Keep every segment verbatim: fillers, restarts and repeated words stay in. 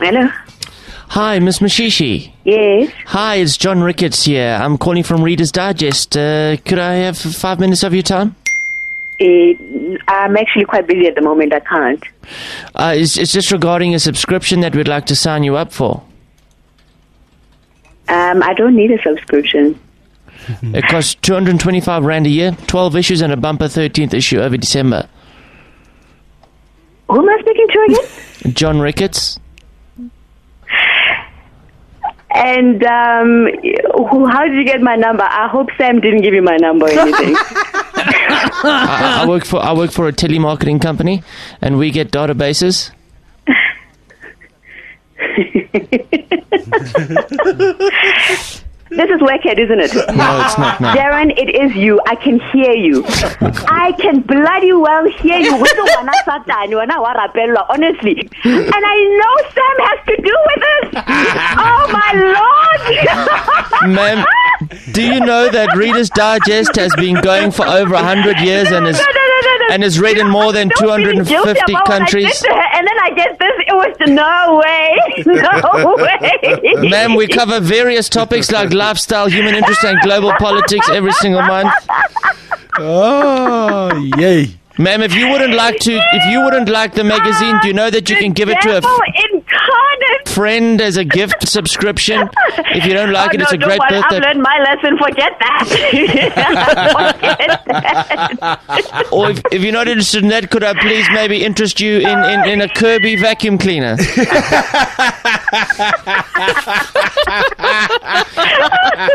Hello. Hi, Miss Mashishi. Yes. Hi, it's John Ricketts here. I'm calling from Reader's Digest. Uh, could I have five minutes of your time? Uh, I'm actually quite busy at the moment. I can't. Uh, it's, it's just regarding a subscription that we'd like to sign you up for. Um, I don't need a subscription. It costs two hundred twenty-five Rand a year, twelve issues and a bumper thirteenth issue over December. Who am I speaking to again? John Ricketts. And um, how did you get my number? I hope Sam didn't give you my number or anything. I, I work for I work for a telemarketing company, and we get databases. This is Whackhead, isn't it? No, it's not. No. Darren, it is you. I can hear you. I can bloody well hear you. Honestly. And I know Sam has to do with it. Oh, my Lord. Ma'am, do you know that Reader's Digest has been going for over one hundred years and is... And it's read in more than two hundred fifty countries. And then I get this, it was no way, no way. Ma'am, we cover various topics like lifestyle, human interest, and global politics every single month. Oh, yay. Ma'am, if you wouldn't like to, if you wouldn't like the magazine, do you know that you can give it to a f- friend as a gift subscription? If you don't like oh, it, no, it's a great birthday. I've learned my lesson. Forget that. Forget that. Or if, if you're not interested in that, could I please maybe interest you in, in, in a Kirby vacuum cleaner?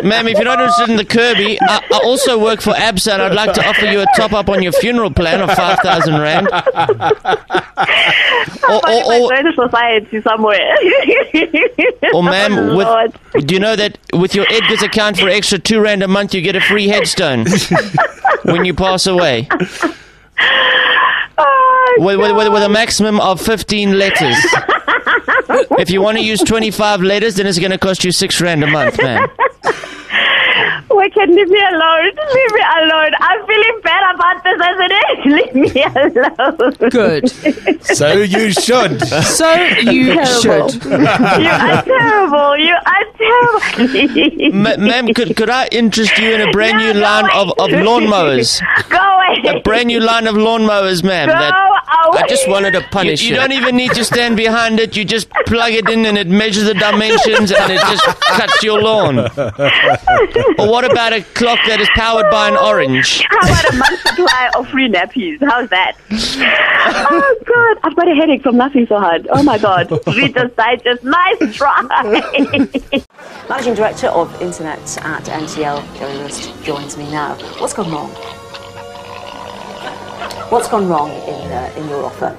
Ma'am, if you're not interested in the Kirby, I, I also work for ABSA, and I'd like to offer you a top-up on your funeral plan of five thousand Rand. or, or, or, or society somewhere. Or, ma'am, oh, with... Do you know that with your Edgar's account for extra two Rand a month, you get a free headstone when you pass away? Oh, with, with, with, with a maximum of fifteen letters. If you want to use twenty-five letters, then it's going to cost you six Rand a month, man. We can leave me alone. Leave me alone. I'm feeling bad about this as it is. Leave me alone. Good. So you should. So you terrible. Should. You are terrible. You are terrible. Ma- ma'am, could, could I interest you in a brand no, new line of, of lawnmowers? Go away. A brand new line of lawnmowers, ma'am. Go that away. I just wanted to punish you. You, you don't even need to stand behind it. You just plug it in and it measures the dimensions and it just cuts your lawn. Or what about a clock that is powered by an orange? How about a month supply of free nappies? How's that? Oh, God. I've got a headache from laughing so hard. Oh, my God. Reader's Digest. Nice try. Managing Director of Internet at N T L, Gary List, joins me now. What's gone wrong? What's gone wrong in, uh, in your offer?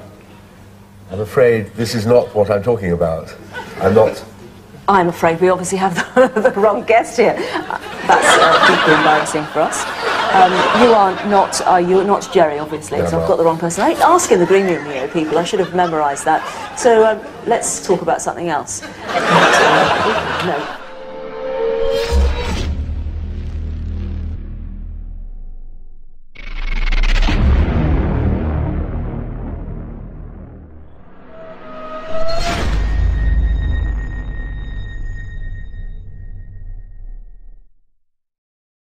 I'm afraid this is not what I'm talking about. I'm not... I'm afraid we obviously have the, the wrong guest here. That's uh, deeply embarrassing for us. Um, you are not, are you not Jerry, obviously, no, so I've got the wrong person. I ain't asking the green room, you know, people. I should have memorised that. So um, let's talk about something else. No.